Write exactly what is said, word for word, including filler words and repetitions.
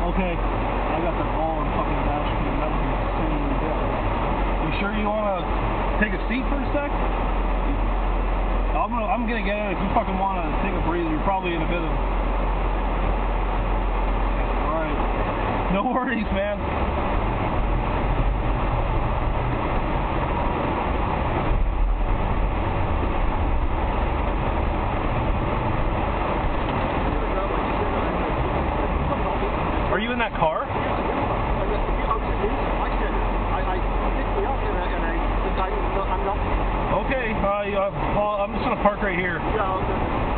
Okay, I got the ball and fucking dash cam. That was insane. You sure you want to take a seat for a sec? I'm gonna, I'm gonna get in. If you fucking want to take a breather, you're probably in a bit of. All right, no worries, man. Are you in that car? Yes, I guess the I I picked me up and I and I decided I'm not. Okay, I uh, well, I'm just gonna park right here. Yeah. Okay.